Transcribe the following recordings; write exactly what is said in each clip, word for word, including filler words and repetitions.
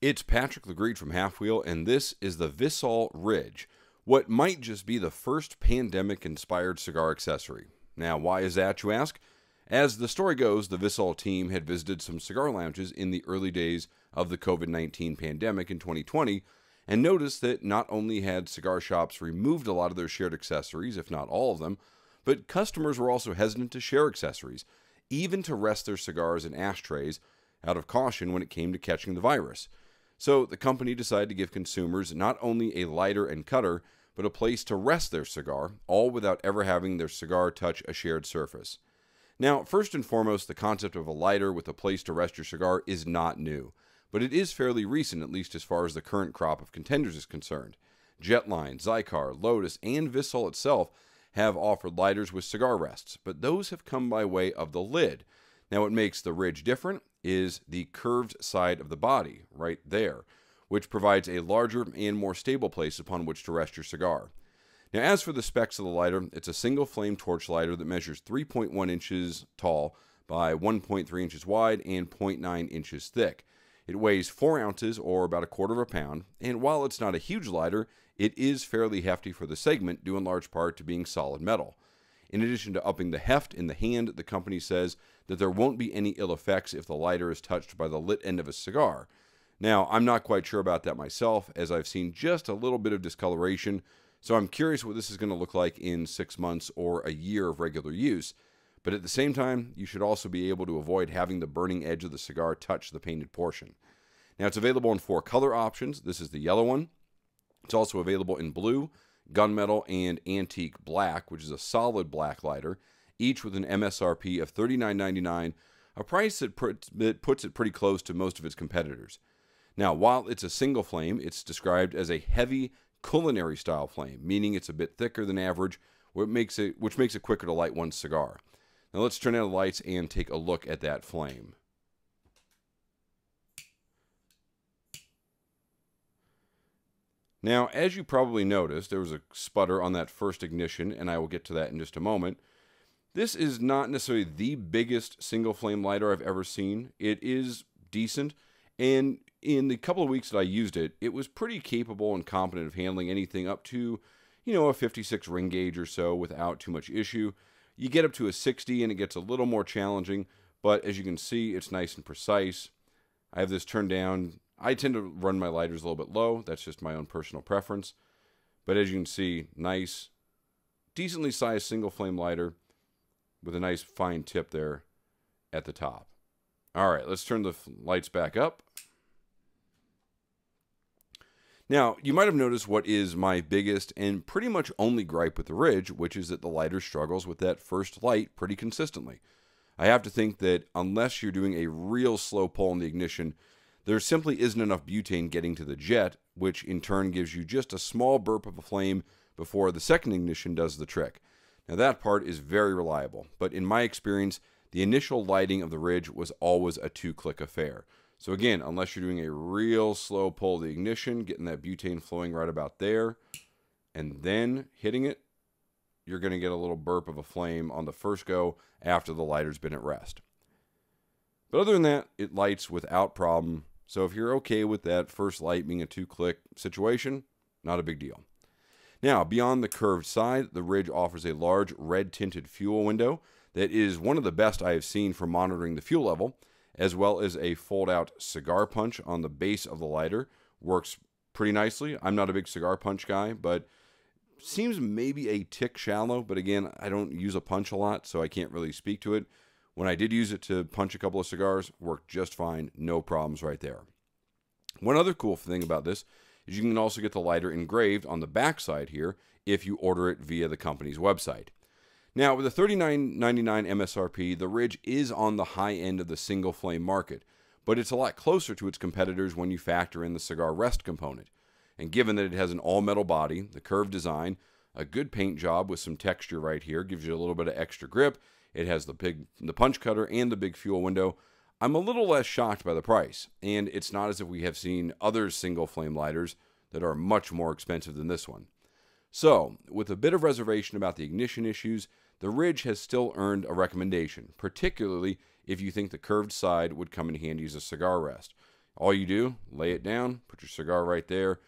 It's Patrick Lagreid from Half Wheel, and this is the Visol Ridge, what might just be the first pandemic-inspired cigar accessory. Now, why is that, you ask? As the story goes, the Visol team had visited some cigar lounges in the early days of the COVID nineteen pandemic in twenty twenty, and noticed that not only had cigar shops removed a lot of their shared accessories, if not all of them, but customers were also hesitant to share accessories, even to rest their cigars in ashtrays, out of caution when it came to catching the virus. So the company decided to give consumers not only a lighter and cutter, but a place to rest their cigar, all without ever having their cigar touch a shared surface. Now, first and foremost, the concept of a lighter with a place to rest your cigar is not new, but it is fairly recent, at least as far as the current crop of contenders is concerned. Jetline, Xikar, Lotus, and Visol itself have offered lighters with cigar rests, but those have come by way of the lid. Now, what makes the Ridge different is the curved side of the body, right there, which provides a larger and more stable place upon which to rest your cigar. Now, as for the specs of the lighter, it's a single flame torch lighter that measures three point one inches tall by one point three inches wide and zero point nine inches thick. It weighs four ounces, or about a quarter of a pound, and while it's not a huge lighter, it is fairly hefty for the segment, due in large part to being solid metal. In addition to upping the heft in the hand, the company says that there won't be any ill effects if the lighter is touched by the lit end of a cigar. Now, I'm not quite sure about that myself, as I've seen just a little bit of discoloration, so I'm curious what this is going to look like in six months or a year of regular use. But at the same time, you should also be able to avoid having the burning edge of the cigar touch the painted portion. Now, it's available in four color options. This is the yellow one. It's also available in blue, gunmetal, and antique black, which is a solid black lighter, each with an M S R P of thirty-nine ninety-nine, a price that puts it pretty close to most of its competitors. Now, while it's a single flame, it's described as a heavy culinary style flame, meaning it's a bit thicker than average, which makes it, which makes it quicker to light one's cigar. Now, let's turn out the lights and take a look at that flame. Now, as you probably noticed, there was a sputter on that first ignition, and I will get to that in just a moment. This is not necessarily the biggest single flame lighter I've ever seen. It is decent, and in the couple of weeks that I used it, it was pretty capable and competent of handling anything up to, you know, a fifty-six ring gauge or so without too much issue. You get up to a sixty, and it gets a little more challenging, but as you can see, it's nice and precise. I have this turned down. I tend to run my lighters a little bit low. That's just my own personal preference. But as you can see, nice, decently sized single flame lighter with a nice fine tip there at the top. All right, let's turn the lights back up. Now, you might have noticed what is my biggest and pretty much only gripe with the Ridge, which is that the lighter struggles with that first light pretty consistently. I have to think that unless you're doing a real slow pull on the ignition, there simply isn't enough butane getting to the jet, which in turn gives you just a small burp of a flame before the second ignition does the trick. Now, that part is very reliable, but in my experience, the initial lighting of the Ridge was always a two-click affair. So again, unless you're doing a real slow pull of the ignition, getting that butane flowing right about there, and then hitting it, you're going to get a little burp of a flame on the first go after the lighter's been at rest. But other than that, it lights without problem. So if you're okay with that first light being a two-click situation, not a big deal. Now, beyond the curved side, the Ridge offers a large red-tinted fuel window that is one of the best I have seen for monitoring the fuel level, as well as a fold-out cigar punch on the base of the lighter. Works pretty nicely. I'm not a big cigar punch guy, but seems maybe a tick shallow. But again, I don't use a punch a lot, so I can't really speak to it. When I did use it to punch a couple of cigars, worked just fine. No problems right there. One other cool thing about this is you can also get the lighter engraved on the backside here if you order it via the company's website. Now, with a thirty-nine ninety-nine M S R P, the Ridge is on the high end of the single flame market, but it's a lot closer to its competitors when you factor in the cigar rest component. And given that it has an all-metal body, the curved design, a good paint job with some texture right here, gives you a little bit of extra grip. It has the big, the punch cutter and the big fuel window. I'm a little less shocked by the price, and it's not as if we have seen other single flame lighters that are much more expensive than this one. So, with a bit of reservation about the ignition issues, the Ridge has still earned a recommendation, particularly if you think the curved side would come in handy as a cigar rest. All you do, lay it down, put your cigar right there.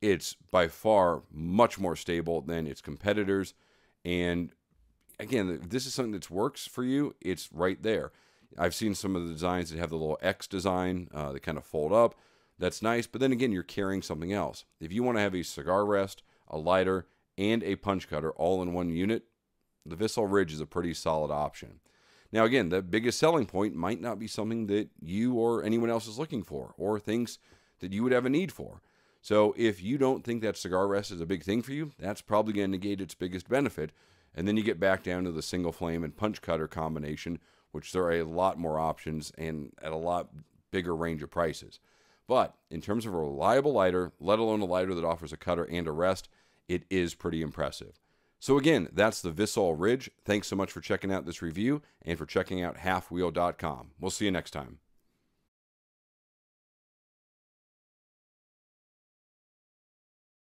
It's by far much more stable than its competitors. And again, if this is something that works for you, it's right there. I've seen some of the designs that have the little X design uh, that kind of fold up. That's nice, but then again, you're carrying something else. If you want to have a cigar rest, a lighter, and a punch cutter all in one unit, the Visol Ridge is a pretty solid option. Now again, the biggest selling point might not be something that you or anyone else is looking for or thinks that you would have a need for. So if you don't think that cigar rest is a big thing for you, that's probably going to negate its biggest benefit. And then you get back down to the single flame and punch cutter combination, which there are a lot more options and at a lot bigger range of prices. But in terms of a reliable lighter, let alone a lighter that offers a cutter and a rest, it is pretty impressive. So again, that's the Visol Ridge. Thanks so much for checking out this review and for checking out half wheel dot com. We'll see you next time.